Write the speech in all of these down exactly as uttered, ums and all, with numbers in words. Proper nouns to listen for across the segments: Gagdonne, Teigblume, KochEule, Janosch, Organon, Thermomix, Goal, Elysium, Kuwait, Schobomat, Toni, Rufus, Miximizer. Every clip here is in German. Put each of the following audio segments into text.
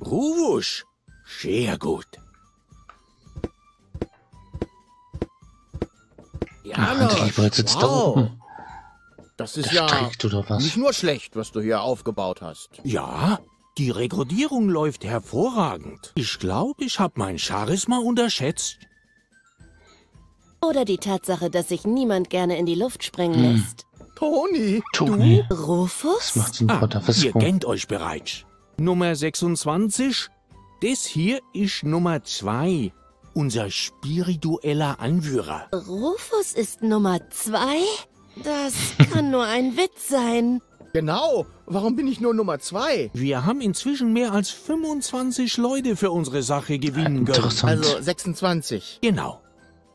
Rufus, sehr gut. Janosch, ja, jetzt wow. Da oben. Das ist ja strikt, oder was? Nicht nur schlecht, was du hier aufgebaut hast. Ja, die Rekrutierung läuft hervorragend. Ich glaube, ich habe mein Charisma unterschätzt. Oder die Tatsache, dass sich niemand gerne in die Luft springen hm. lässt. Toni, Toni. Du? Rufus? Was ah, ihr kennt euch bereits. Nummer sechsundzwanzig, das hier ist Nummer zwei, unser spiritueller Anführer. Rufus ist Nummer zwei? Das kann nur ein Witz sein. Genau, warum bin ich nur Nummer zwei? Wir haben inzwischen mehr als fünfundzwanzig Leute für unsere Sache gewinnen können. Also sechsundzwanzig. Genau.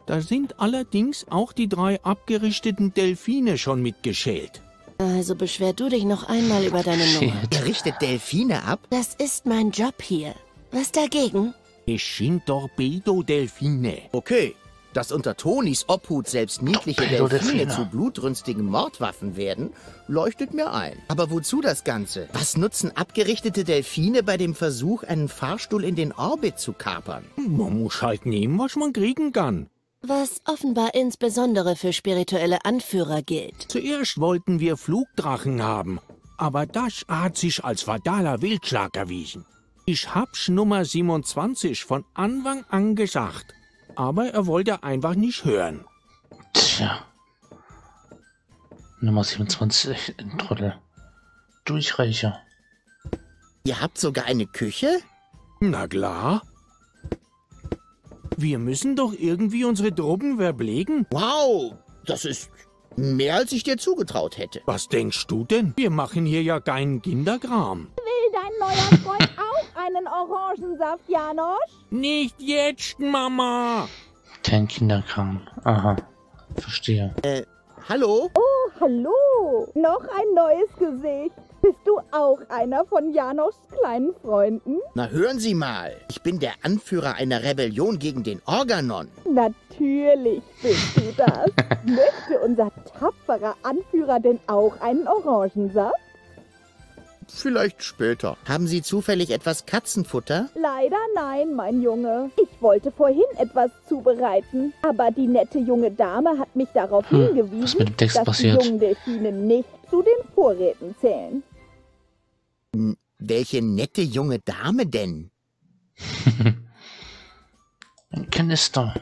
Da sind allerdings auch die drei abgerichteten Delfine schon mitgeschält. Also beschwer du dich noch einmal über deine Nummer. Er richtet Delfine ab? Das ist mein Job hier. Was dagegen? Es sind Torpedo-Delfine. Okay, dass unter Tonis Obhut selbst niedliche Delfine zu blutrünstigen Mordwaffen werden, leuchtet mir ein. Aber wozu das Ganze? Was nutzen abgerichtete Delfine bei dem Versuch, einen Fahrstuhl in den Orbit zu kapern? Man muss halt nehmen, was man kriegen kann. Was offenbar insbesondere für spirituelle Anführer gilt. Zuerst wollten wir Flugdrachen haben, aber das hat sich als fataler Wildschlag erwiesen. Ich hab's Nummer siebenundzwanzig von Anfang an gesagt, aber er wollte einfach nicht hören. Tja. Nummer siebenundzwanzig, ein Trottel. Durchreicher. Ihr habt sogar eine Küche? Na klar. Wir müssen doch irgendwie unsere Truppen verpflegen. Wow, das ist mehr, als ich dir zugetraut hätte. Was denkst du denn? Wir machen hier ja keinen Kinderkram. Will dein neuer Freund auch einen Orangensaft, Janosch? Nicht jetzt, Mama. Kein Kinderkram. Aha, verstehe. Äh, hallo? Oh, hallo. Noch ein neues Gesicht. Bist du auch einer von Janoschs kleinen Freunden? Na hören Sie mal, ich bin der Anführer einer Rebellion gegen den Organon. Natürlich bist du das. Möchte unser tapferer Anführer denn auch einen Orangensaft? Vielleicht später. Haben Sie zufällig etwas Katzenfutter? Leider nein, mein Junge. Ich wollte vorhin etwas zubereiten, aber die nette junge Dame hat mich darauf hm, hingewiesen, dass passiert? die jungen Delfine nicht zu den Vorräten zählen. Welche nette junge Dame denn? Ein Kanister.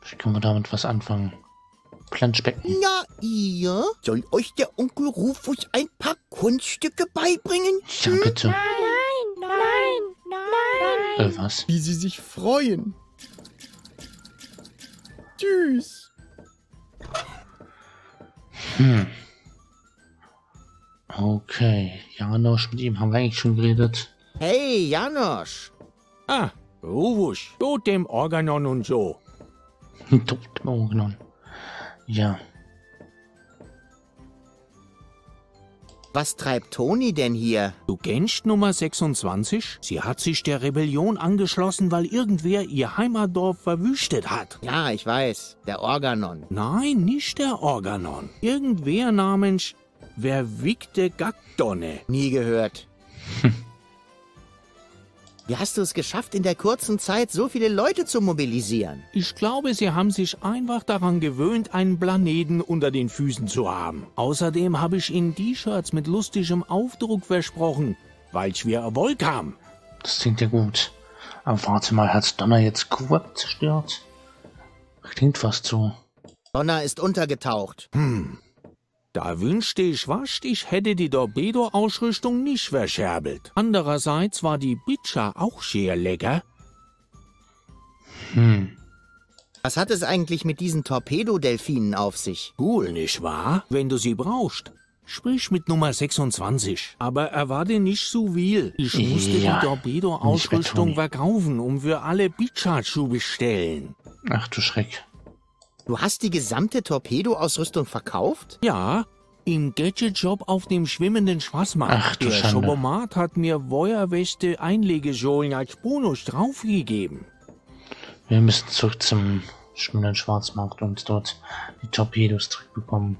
Vielleicht können wir damit was anfangen. Planschbecken. Na ihr? Soll euch der Onkel Rufus ein paar Kunststücke beibringen? Ja, bitte. Nein, nein, nein, nein. Äh, was? Wie sie sich freuen. Tschüss. Hm. Okay, Janosch, mit ihm haben wir eigentlich schon geredet. Hey, Janosch. Ah, Rufus, du dem Organon und so. Du dem Organon. Ja. Was treibt Toni denn hier? Du kennst Nummer sechsundzwanzig? Sie hat sich der Rebellion angeschlossen, weil irgendwer ihr Heimatdorf verwüstet hat. Ja, ich weiß. Der Organon. Nein, nicht der Organon. Irgendwer namens verwickte Gagdonne. Nie gehört. Wie hast du es geschafft, in der kurzen Zeit so viele Leute zu mobilisieren? Ich glaube, sie haben sich einfach daran gewöhnt, einen Planeten unter den Füßen zu haben. Außerdem habe ich ihnen T-Shirts mit lustigem Aufdruck versprochen, weil ich mir Erfolg haben. Das klingt ja gut. Aber warte mal, hat Donner jetzt Kuwait zerstört? Klingt fast so. Donner ist untergetaucht. Hm. Da wünschte ich fast, ich hätte die Torpedo-Ausrüstung nicht verscherbelt. Andererseits war die Pizza auch sehr lecker. Hm. Was hat es eigentlich mit diesen Torpedo-Delfinen auf sich? Cool, nicht wahr? Wenn du sie brauchst, sprich mit Nummer sechsundzwanzig. Aber erwarte nicht so viel. Ich musste ja, die Torpedo-Ausrüstung verkaufen, um für alle Pizza zu bestellen. Ach du Schreck. Du hast die gesamte Torpedo-Ausrüstung verkauft? Ja, im Gadget-Shop auf dem schwimmenden Schwarzmarkt. Der Schobomat hat mir Feuerweste Einlegesohlen als Bonus draufgegeben. Wir müssen zurück zum schwimmenden Schwarzmarkt und dort die Torpedos zurückbekommen.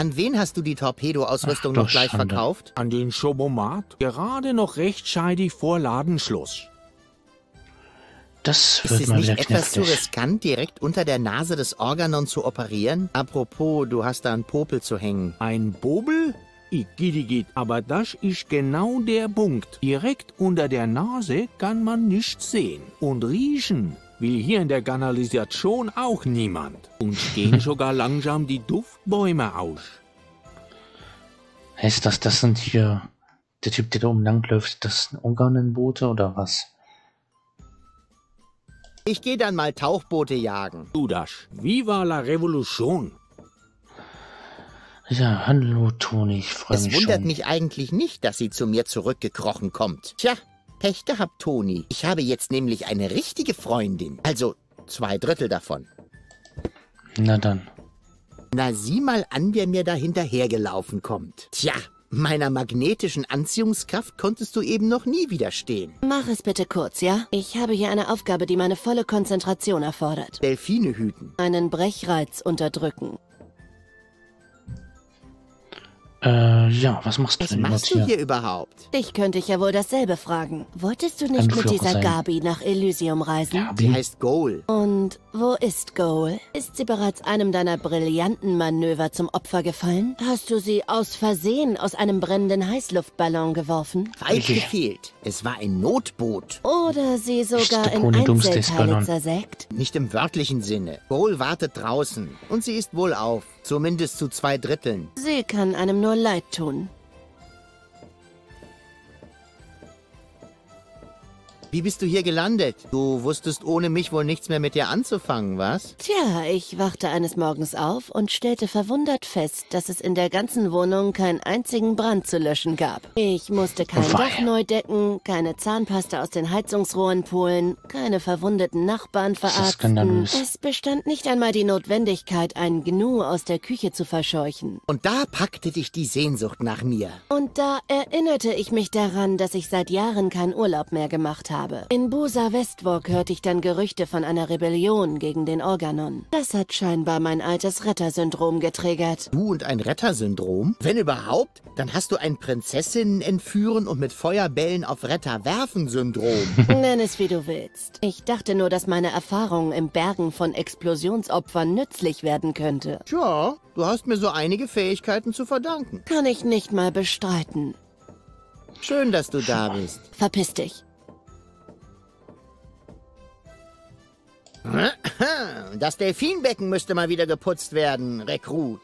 An wen hast du die Torpedoausrüstung noch gleich Schande. verkauft? An den Schobomat. Gerade noch rechtzeitig vor Ladenschluss. Das wird Ist es mal nicht etwas zu riskant, direkt unter der Nase des Organon zu operieren? Apropos, du hast da einen Popel zu hängen. Ein Bobel? Igidigit, aber das ist genau der Punkt. Direkt unter der Nase kann man nichts sehen. Und riechen will hier in der Kanalisation auch niemand. Und stehen sogar langsam die Duftbäume aus. Heißt das, das sind hier der Typ, der da oben langläuft, das sind Organenboote oder was? Ich gehe dann mal Tauchboote jagen. Du das. Viva la Revolution. Ja, hallo Toni, ich freue mich schon. Es wundert mich eigentlich nicht, dass sie zu mir zurückgekrochen kommt. Tja, Pech gehabt, Toni. Ich habe jetzt nämlich eine richtige Freundin. Also zwei Drittel davon. Na dann. Na sieh mal an, wer mir da hinterhergelaufen kommt. Tja, meiner magnetischen Anziehungskraft konntest du eben noch nie widerstehen. Mach es bitte kurz, ja? Ich habe hier eine Aufgabe, die meine volle Konzentration erfordert. Delfine hüten. Einen Brechreiz unterdrücken. Äh, ja, was machst du denn was machst du hier? hier überhaupt? Dich könnte ich ja wohl dasselbe fragen. Wolltest du nicht Anflug mit dieser sein. Gabi nach Elysium reisen? Gabi? Die heißt Goal. Und wo ist Goal? Ist sie bereits einem deiner brillanten Manöver zum Opfer gefallen? Hast du sie aus Versehen aus einem brennenden Heißluftballon geworfen? Weit gefehlt. Es war ein Notboot. Oder sie sogar in Einzelteile zersägt? Nicht im wörtlichen Sinne. Goal wartet draußen. Und sie ist wohl auf. Zumindest zu zwei Dritteln. Sie kann einem nur leid tun. Wie bist du hier gelandet? Du wusstest ohne mich wohl nichts mehr mit dir anzufangen, was? Tja, ich wachte eines Morgens auf und stellte verwundert fest, dass es in der ganzen Wohnung keinen einzigen Brand zu löschen gab. Ich musste kein Dach neu decken, keine Zahnpasta aus den Heizungsrohren pulen, keine verwundeten Nachbarn verarzten. Es bestand nicht einmal die Notwendigkeit, einen Gnu aus der Küche zu verscheuchen. Und da packte dich die Sehnsucht nach mir. Und da erinnerte ich mich daran, dass ich seit Jahren keinen Urlaub mehr gemacht habe. In Bosa Westwalk hörte ich dann Gerüchte von einer Rebellion gegen den Organon. Das hat scheinbar mein altes Rettersyndrom getriggert. Du und ein Rettersyndrom? Wenn überhaupt, dann hast du ein Prinzessinnen entführen und mit Feuerbällen auf Retter werfen Syndrom. Nenn es wie du willst. Ich dachte nur, dass meine Erfahrung im Bergen von Explosionsopfern nützlich werden könnte. Tja, du hast mir so einige Fähigkeiten zu verdanken. Kann ich nicht mal bestreiten. Schön, dass du da bist. Verpiss dich. Das Delfinbecken müsste mal wieder geputzt werden, Rekrut.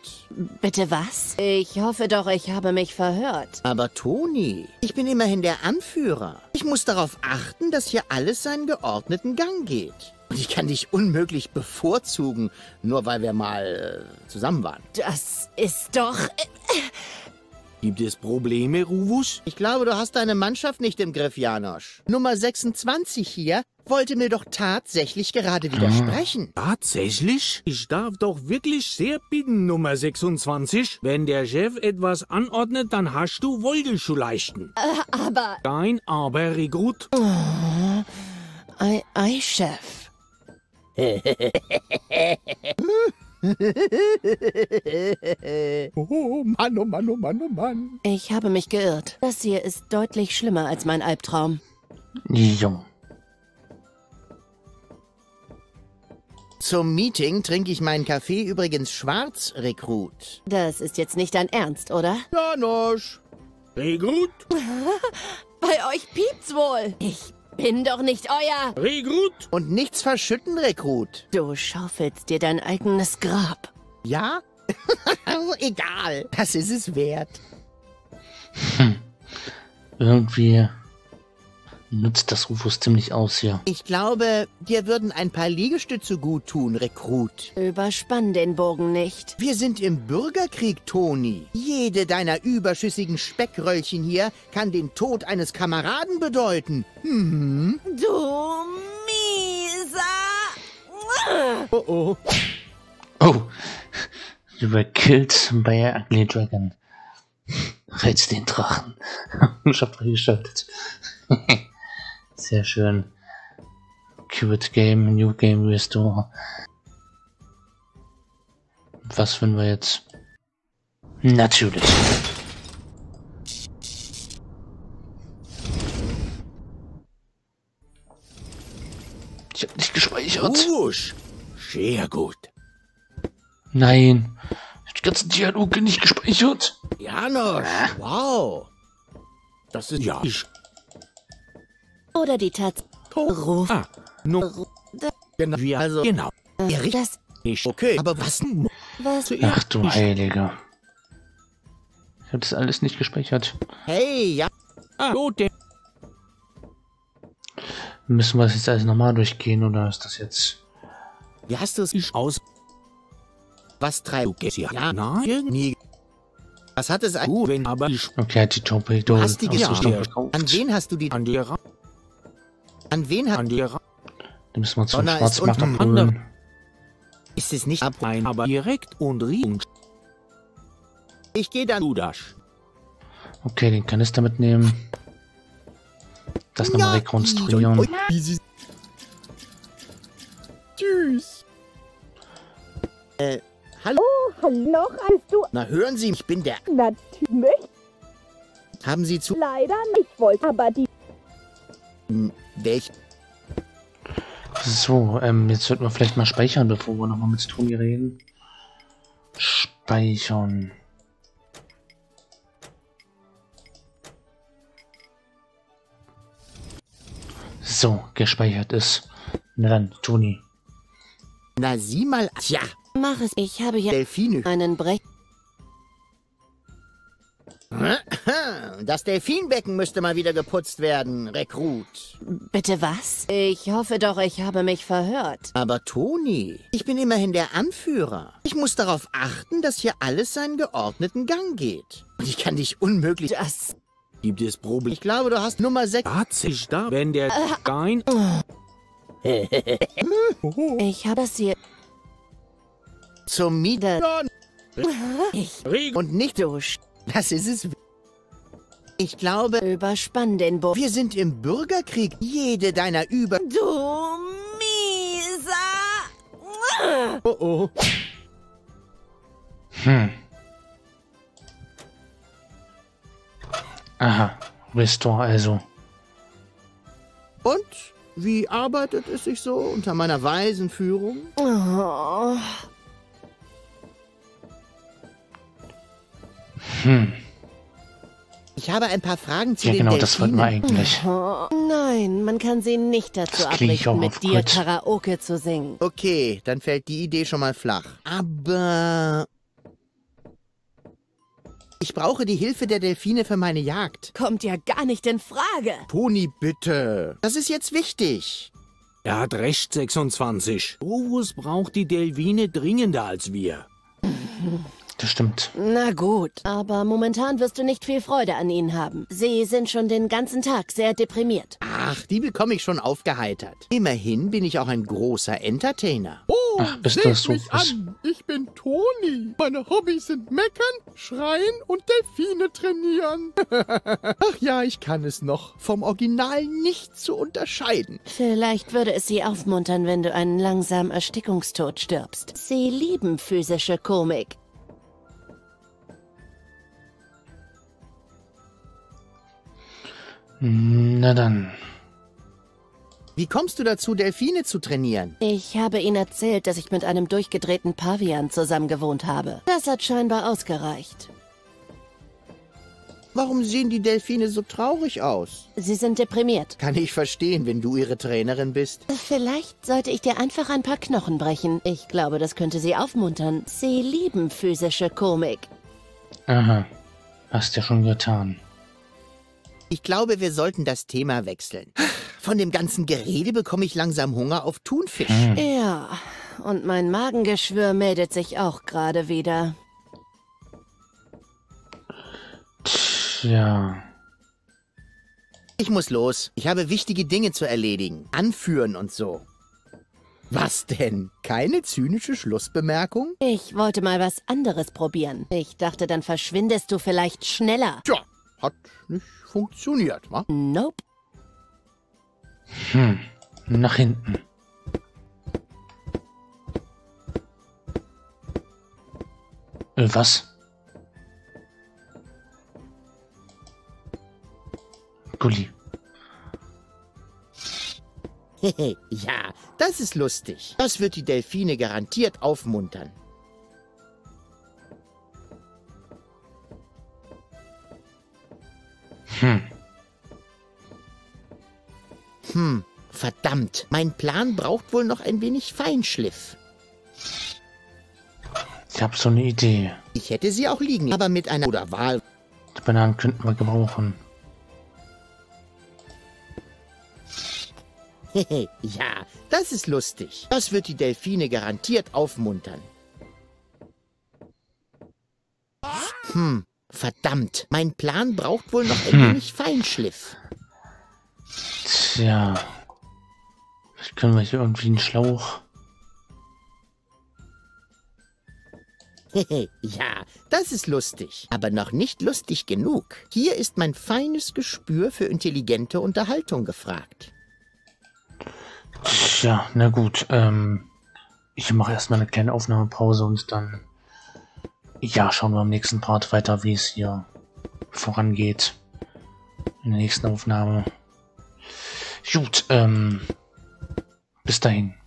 Bitte was? Ich hoffe doch, ich habe mich verhört. Aber Toni, ich bin immerhin der Anführer. Ich muss darauf achten, dass hier alles seinen geordneten Gang geht. Und ich kann dich unmöglich bevorzugen, nur weil wir mal äh, zusammen waren. Das ist doch... Gibt es Probleme, Rufus? Ich glaube, du hast deine Mannschaft nicht im Griff, Janosch. Nummer sechsundzwanzig hier wollte mir doch tatsächlich gerade widersprechen. Ah, tatsächlich? Ich darf doch wirklich sehr bitten, Nummer sechsundzwanzig. Wenn der Chef etwas anordnet, dann hast du Wolle zu leisten. Äh, aber... Dein Aber, Rekrut. Oh, ei, ei, Chef. Oh Mann, oh Mann, oh Mann, oh Mann. Ich habe mich geirrt. Das hier ist deutlich schlimmer als mein Albtraum. Jo. Zum Meeting trinke ich meinen Kaffee übrigens schwarz, Rekrut. Das ist jetzt nicht dein Ernst, oder? Janosch. Rekrut. Bei euch piept's wohl. Ich bin doch nicht euer... Rekrut! Und nichts verschütten, Rekrut. Du schaufelst dir dein eigenes Grab. Ja? Egal. Das ist es wert. Hm. Irgendwie nutzt das Rufus ziemlich aus, ja. Ich glaube, dir würden ein paar Liegestütze gut tun, Rekrut. Überspann den Bogen nicht. Wir sind im Bürgerkrieg, Toni. Jede deiner überschüssigen Speckröllchen hier kann den Tod eines Kameraden bedeuten. Hm? Du mieser... Oh oh. Oh. You were killed by an ugly dragon. Reiz den Drachen. Ich hab freigeschaltet. Sehr schön. Cute Game, New Game Restore. Was finden wir jetzt? Natürlich. Ich hab nicht gespeichert. Usch, sehr gut. Nein. Ich hab die ganzen Dialoge nicht gespeichert. Janosch, ah. Wow. Das ist ja. Ich. Oder die Tat. Ruf. Ah, nur. Genau. Wie also. Genau. Erich. Das. Nicht okay. Aber was denn? Was? Ach du Heiliger. Ich hab das alles nicht gespeichert. Hey, ja. Ah, gut. Müssen wir das jetzt alles nochmal durchgehen, oder ist das jetzt... Wie hast du es aus? Was treibt es hier? Ja, nein, nie. Was hat es eigentlich, wenn aber ich... Okay, hat die Torpedo... Hast die ja, an wen hast du die... An die... An wen hat... An die... Da müssen wir zum Schwarzmarkt abholen. Ist es nicht ab ein, aber direkt und riechend. Ich gehe dann Udasch. Okay, den kann ich damit nehmen. Das nochmal rekonstruieren. Tschüss. Äh, hallo? Hallo, kannst du... Na hören Sie, ich bin der... Natürlich. Haben Sie zu... Leider nicht, wollte aber die... Hm, welch... So, ähm, jetzt sollten wir vielleicht mal speichern, bevor wir nochmal mit Toni reden. Speichern. So, gespeichert ist. Na dann, Toni. Na sieh mal, tja. Mach es, ich habe hier Delfine. Einen Brech. Das Delfinbecken müsste mal wieder geputzt werden, Rekrut. Bitte was? Ich hoffe doch, ich habe mich verhört. Aber Toni, ich bin immerhin der Anführer. Ich muss darauf achten, dass hier alles seinen geordneten Gang geht. Und ich kann dich unmöglich... Das... Gibt es Probe? Ich glaube, du hast Nummer sechs. Tatsächlich da, wenn der Stein. Ich habe es hier zum Mieten. Ich reg und nicht durch. Das ist es. Ich glaube, überspann den Bo. Wir sind im Bürgerkrieg. Jede deiner Über. Du mieser. Oh oh. Hm. Aha, Restore also. Und wie arbeitet es sich so unter meiner weisen Führung? Oh. Hm. Ich habe ein paar Fragen zu ja, den genau, Delfinen. Das wollten wir eigentlich. Oh. Nein, man kann sie nicht dazu abrichten, mit dir Gott. Karaoke zu singen. Okay, dann fällt die Idee schon mal flach. Aber... Ich brauche die Hilfe der Delfine für meine Jagd. Kommt ja gar nicht in Frage. Toni, bitte. Das ist jetzt wichtig. Er hat recht, sechsundzwanzig. Rufus braucht die Delfine dringender als wir. Das stimmt. Na gut, aber momentan wirst du nicht viel Freude an ihnen haben. Sie sind schon den ganzen Tag sehr deprimiert. Ach, die bekomme ich schon aufgeheitert. Immerhin bin ich auch ein großer Entertainer. Oh, ach, bist du so mich an. Ich bin Toni. Meine Hobbys sind meckern, schreien und Delfine trainieren. Ach ja, ich kann es noch. Vom Original nicht zu unterscheiden. Vielleicht würde es sie aufmuntern, wenn du einen langsamen Erstickungstod stirbst. Sie lieben physische Komik. Na dann. Wie kommst du dazu, Delfine zu trainieren? Ich habe ihnen erzählt, dass ich mit einem durchgedrehten Pavian zusammen gewohnt habe. Das hat scheinbar ausgereicht. Warum sehen die Delfine so traurig aus? Sie sind deprimiert. Kann ich verstehen, wenn du ihre Trainerin bist. Vielleicht sollte ich dir einfach ein paar Knochen brechen. Ich glaube, das könnte sie aufmuntern. Sie lieben physische Komik. Aha, hast du schon getan. Ich glaube, wir sollten das Thema wechseln. Von dem ganzen Gerede bekomme ich langsam Hunger auf Thunfisch. Hm. Ja, und mein Magengeschwür meldet sich auch gerade wieder. Tja. Ich muss los. Ich habe wichtige Dinge zu erledigen. Anführen und so. Was denn? Keine zynische Schlussbemerkung? Ich wollte mal was anderes probieren. Ich dachte, dann verschwindest du vielleicht schneller. Tja. Hat nicht funktioniert, wa? Nope. Hm, nach hinten. Äh, was? Gulli. Ja, das ist lustig. Das wird die Delfine garantiert aufmuntern. Hm. Hm, verdammt. Mein Plan braucht wohl noch ein wenig Feinschliff. Ich habe so eine Idee. Ich hätte sie auch liegen, aber mit einer oder Wahl. Die Bananen könnten wir gebrauchen. Ja, das ist lustig. Das wird die Delfine garantiert aufmuntern. Hm, verdammt. Mein Plan braucht wohl noch ein wenig Feinschliff. Tja. Vielleicht können wir hier irgendwie einen Schlauch... Ja, das ist lustig, aber noch nicht lustig genug. Hier ist mein feines Gespür für intelligente Unterhaltung gefragt. Ja, na gut. Ähm, ich mache erstmal eine kleine Aufnahmepause und dann... Ja, schauen wir am nächsten Part weiter, wie es hier vorangeht. In der nächsten Aufnahme. Gut, ähm... Bis dahin.